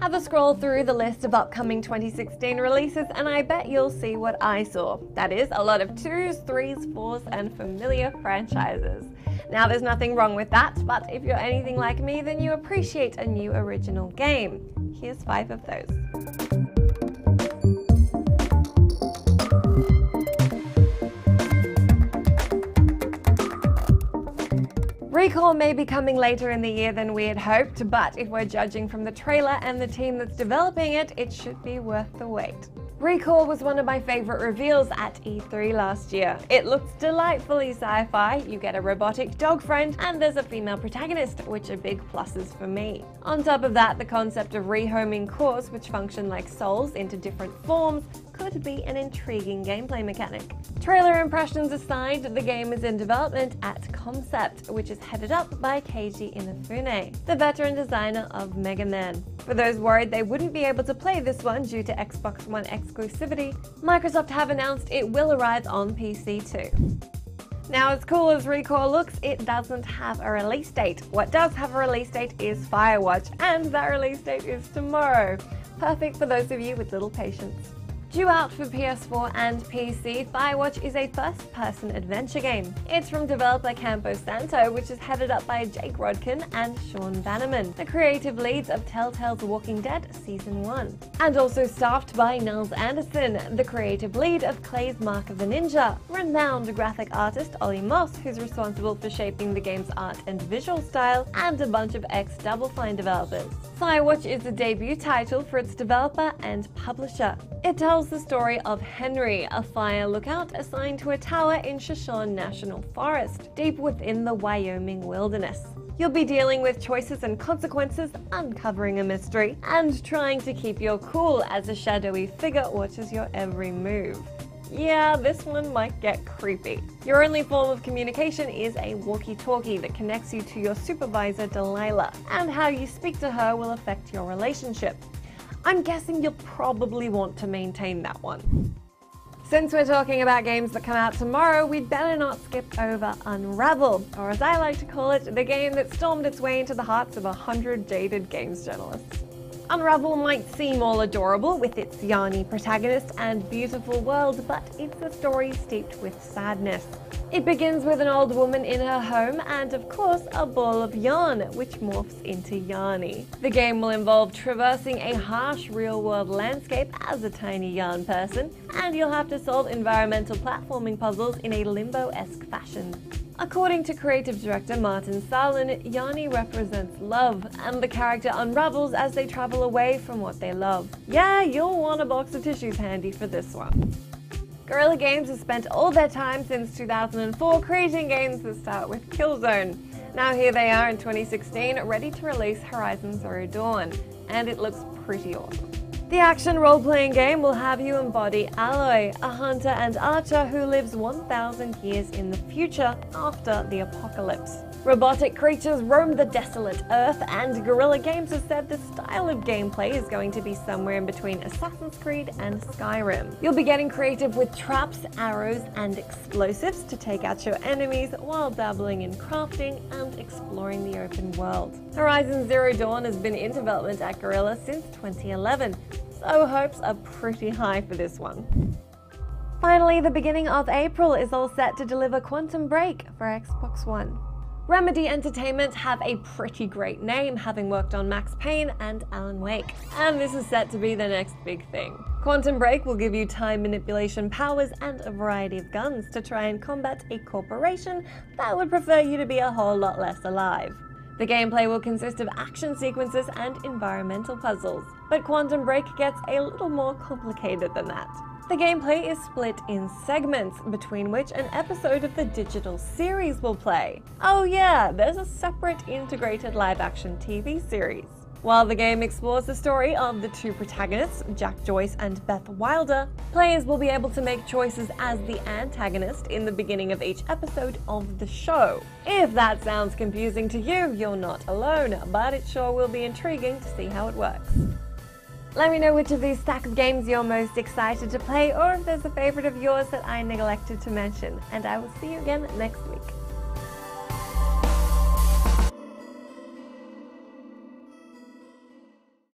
Have a scroll through the list of upcoming 2016 releases and I bet you'll see what I saw. That is, a lot of 2s, 3s, 4s and familiar franchises. Now there's nothing wrong with that, but if you're anything like me then you appreciate a new original game. Here's 5 of those. ReCore may be coming later in the year than we had hoped, but if we're judging from the trailer and the team that's developing it, it should be worth the wait. ReCore was one of my favourite reveals at E3 last year. It looks delightfully sci-fi, you get a robotic dog friend, and there's a female protagonist, which are big pluses for me. On top of that, the concept of rehoming cores, which function like souls into different forms, could be an intriguing gameplay mechanic. Trailer impressions aside, the game is in development at Concept, which is headed up by Keiji Inafune, the veteran designer of Mega Man. For those worried they wouldn't be able to play this one due to Xbox One exclusivity, Microsoft have announced it will arrive on PC too. Now, as cool as ReCore looks, it doesn't have a release date. What does have a release date is Firewatch, and that release date is tomorrow. Perfect for those of you with little patience. Due out for PS4 and PC, Firewatch is a first-person adventure game. It's from developer Campo Santo, which is headed up by Jake Rodkin and Sean Vanaman, the creative leads of Telltale's Walking Dead Season 1. And also staffed by Nils Anderson, the creative lead of Clay's Mark of the Ninja, renowned graphic artist Oli Moss, who's responsible for shaping the game's art and visual style, and a bunch of ex-Double Fine developers. Firewatch is the debut title for its developer and publisher. It tells the story of Henry, a fire lookout assigned to a tower in Shoshone National Forest, deep within the Wyoming wilderness. You'll be dealing with choices and consequences, uncovering a mystery, and trying to keep your cool as a shadowy figure watches your every move. Yeah, this one might get creepy. Your only form of communication is a walkie-talkie that connects you to your supervisor, Delilah, and how you speak to her will affect your relationship. I'm guessing you'll probably want to maintain that one. Since we're talking about games that come out tomorrow, we'd better not skip over Unravel, or as I like to call it, the game that stormed its way into the hearts of 100 jaded games journalists. Unravel might seem all adorable with its Yarny protagonist and beautiful world, but it's a story steeped with sadness. It begins with an old woman in her home and, of course, a ball of yarn, which morphs into Yarny. The game will involve traversing a harsh real-world landscape as a tiny yarn person, and you'll have to solve environmental platforming puzzles in a limbo-esque fashion. According to creative director Martin Salen, Yarny represents love, and the character unravels as they travel away from what they love. Yeah, you'll want a box of tissues handy for this one. Guerrilla Games has spent all their time since 2004 creating games that start with Killzone. Now here they are in 2016, ready to release Horizon Zero Dawn, and it looks pretty awesome. The action role-playing game will have you embody Aloy, a hunter and archer who lives 1,000 years in the future after the apocalypse. Robotic creatures roam the desolate earth, and Guerrilla Games has said the style of gameplay is going to be somewhere in between Assassin's Creed and Skyrim. You'll be getting creative with traps, arrows and explosives to take out your enemies while dabbling in crafting and exploring the open world. Horizon Zero Dawn has been in development at Guerrilla since 2011. So hopes are pretty high for this one. Finally, the beginning of April is all set to deliver Quantum Break for Xbox One. Remedy Entertainment have a pretty great name, having worked on Max Payne and Alan Wake, and this is set to be the next big thing. Quantum Break will give you time manipulation powers and a variety of guns to try and combat a corporation that would prefer you to be a whole lot less alive. The gameplay will consist of action sequences and environmental puzzles, but Quantum Break gets a little more complicated than that. The gameplay is split in segments, between which an episode of the digital series will play. Oh yeah, there's a separate integrated live-action TV series. While the game explores the story of the two protagonists, Jack Joyce and Beth Wilder, players will be able to make choices as the antagonist in the beginning of each episode of the show. If that sounds confusing to you, you're not alone, but it sure will be intriguing to see how it works. Let me know which of these stack of games you're most excited to play, or if there's a favourite of yours that I neglected to mention, and I will see you again next week.